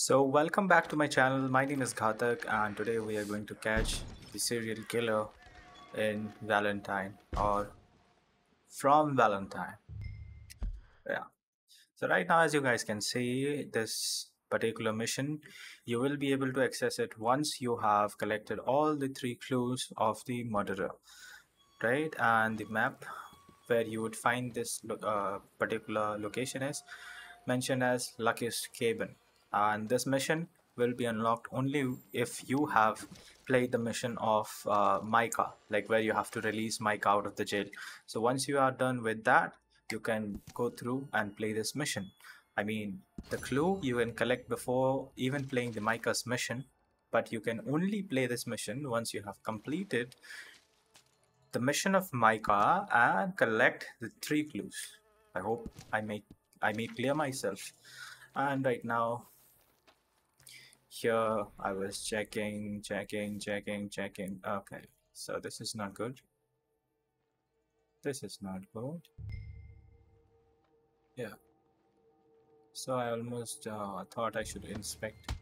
So welcome back to my channel. My name is Ghatak and today we are going to catch the serial killer in Valentine, or from Valentine. Yeah. So right now, as you guys can see, this particular mission, you will be able to access it once you have collected all the three clues of the murderer, right? And the map where you would find this particular location is mentioned as Lucky's Cabin. And this mission will be unlocked only if you have played the mission of Micah, like where you have to release Micah out of the jail. So once you are done with that, you can go through and play this mission. I mean, the clue you can collect before even playing the Micah's mission, but you can only play this mission once you have completed the mission of Micah and collect the three clues. I hope I made clear myself. And right now, here I was checking. Okay, so this is not good. This is not good. Yeah. So I almost thought I should inspect.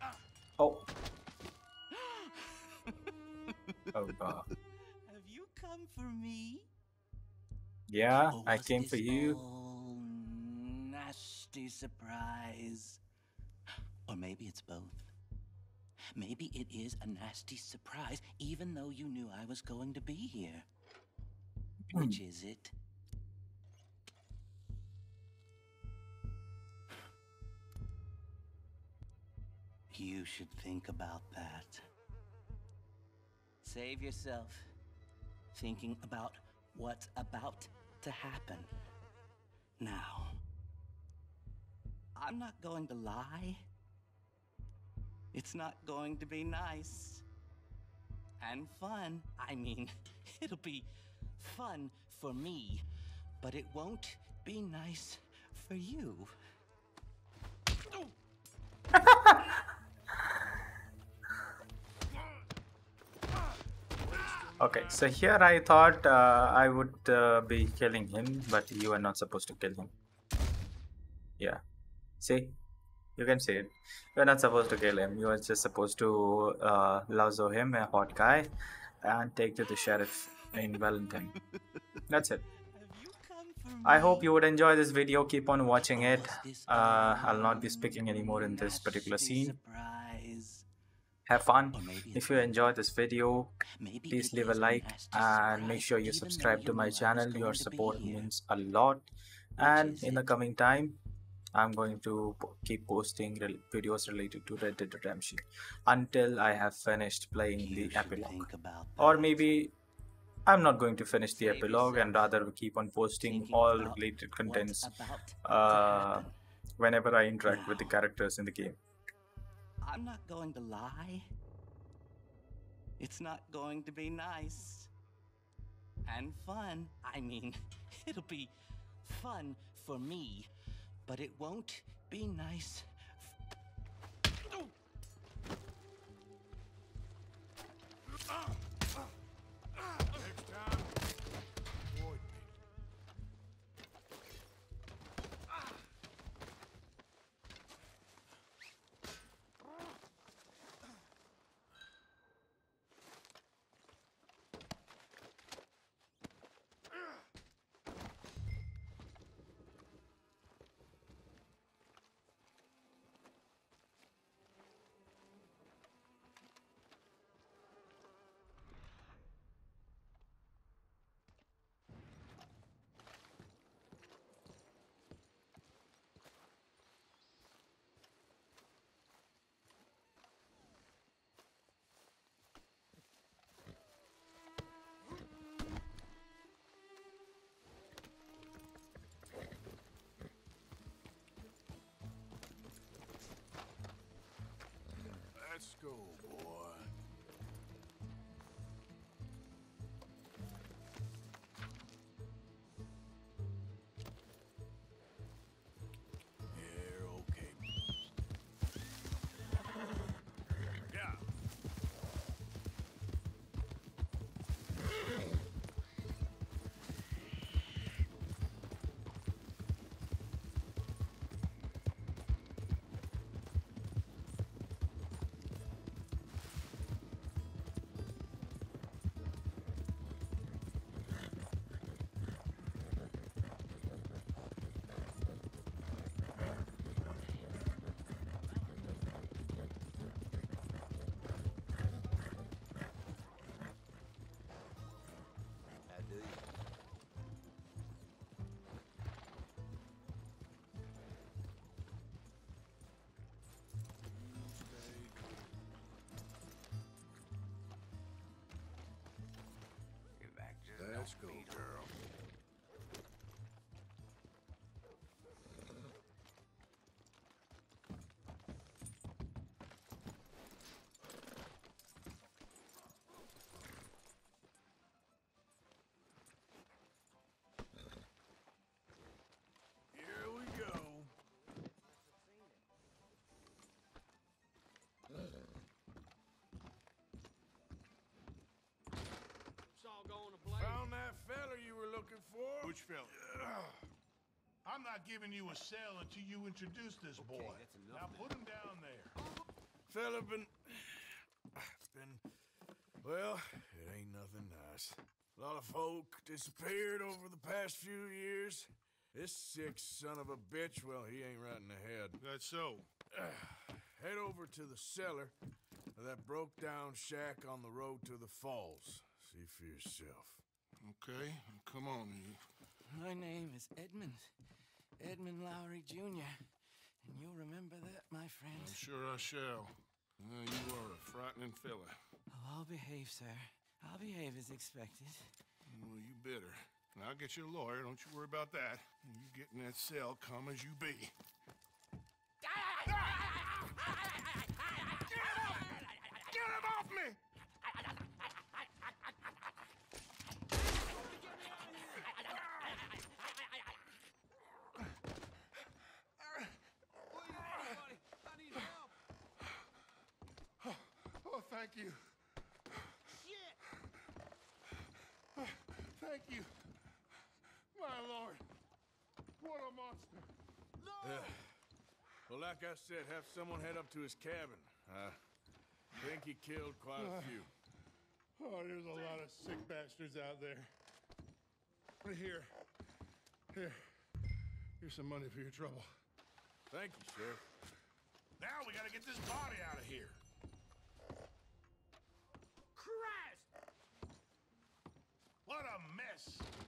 Oh. Oh God. Have you come for me? Yeah, oh, I came for you. Nasty surprise. Or maybe it's both. Maybe it is a nasty surprise, even though you knew I was going to be here. Which is it? You should think about that. Save yourself thinking about what's about to happen. Now, I'm not going to lie. It's not going to be nice. And fun. I mean, it'll be fun for me, but it won't be nice for you. Okay, so here I thought I would be killing him, but you are not supposed to kill him. Yeah. See? You can see it. You're not supposed to kill him. You are just supposed to lasso him, a hot guy, and take to the sheriff in Valentine. That's it. I hope you would enjoy this video. Keep on watching it. I'll not be speaking anymore in this particular scene. Have fun. If you enjoyed this video, please leave a like and make sure you subscribe to my channel. Your support means a lot. And in the coming time, I'm going to keep posting videos related to Red Dead Redemption until I have finished playing the epilogue. Or maybe I'm not going to finish the epilogue and rather keep on posting all related contents whenever I interact with the characters in the game. I'm not going to lie. It's not going to be nice. And fun. I mean, it'll be fun for me, but it won't be nice. Let's go, boy. go, girl. Found that fella you were looking for? Which fella? I'm not giving you a sell until you introduce this boy. Now put him down there. Fella been... Well, it ain't nothing nice. A lot of folk disappeared over the past few years. This sick son of a bitch, well, he ain't right in the head. That's so. Head over to the cellar of that broke-down shack on the road to the falls. See for yourself. Okay, come on, you. My name is Edmund. Edmund Lowry, Jr. And you'll remember that, my friend. I'm sure I shall. You are a frightening fella. Oh, I'll behave, sir. I'll behave as expected. Well, you better. And I'll get you a lawyer, don't you worry about that. And you get in that cell, calm as you be. Thank you. Shit! Thank you. My lord. What a monster. No! Well, like I said, have someone head up to his cabin. I think he killed quite a few. Oh, there's a lot of sick bastards out there. Here. Here's some money for your trouble. Thank you, Sheriff. Now we gotta get this body out of here. What a mess!